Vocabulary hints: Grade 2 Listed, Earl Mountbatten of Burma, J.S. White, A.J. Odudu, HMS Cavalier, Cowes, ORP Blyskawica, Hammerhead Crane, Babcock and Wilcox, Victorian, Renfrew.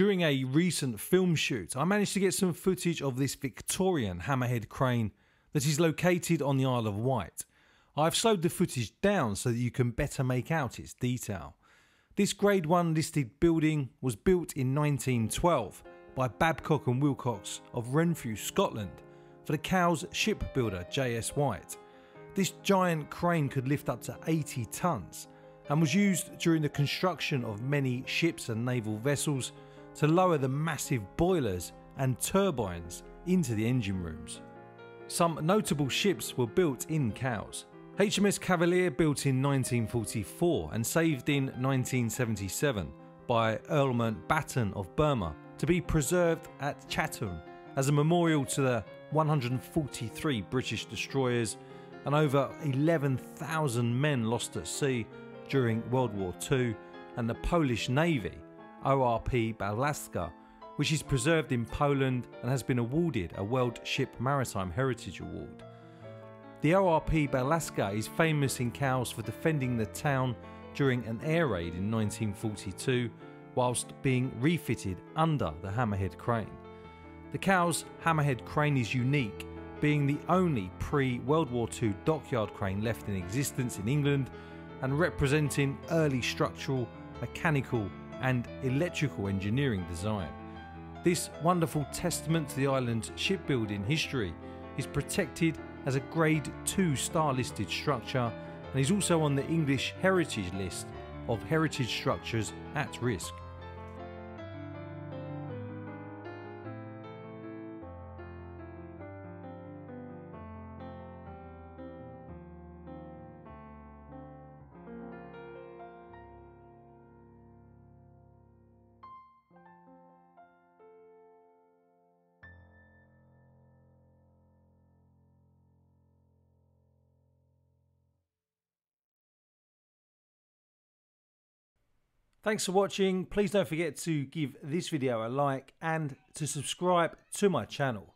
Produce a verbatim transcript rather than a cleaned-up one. During a recent film shoot, I managed to get some footage of this Victorian hammerhead crane that is located on the Isle of Wight. I've slowed the footage down so that you can better make out its detail. This Grade one listed building was built in nineteen twelve by Babcock and Wilcox of Renfrew, Scotland, for the Cowes shipbuilder J S White. This giant crane could lift up to eighty tonnes and was used during the construction of many ships and naval vessels to lower the massive boilers and turbines into the engine rooms. Some notable ships were built in Cowes. H M S Cavalier built in nineteen forty-four and saved in nineteen seventy-seven by Earl Mountbatten of Burma to be preserved at Chatham as a memorial to the one hundred forty-three British destroyers and over eleven thousand men lost at sea during World War Two, and the Polish Navy, O R P Blyskawica, which is preserved in Poland and has been awarded a World Ship Maritime Heritage Award. The O R P Blyskawica is famous in Cowes for defending the town during an air raid in nineteen forty-two whilst being refitted under the Hammerhead Crane. The Cowes Hammerhead Crane is unique, being the only pre-World War Two dockyard crane left in existence in England and representing early structural, mechanical and electrical engineering design. This wonderful testament to the island's shipbuilding history is protected as a Grade two star listed structure and is also on the English Heritage List of Heritage Structures at Risk. Thanks for watching. Please don't forget to give this video a like and to subscribe to my channel.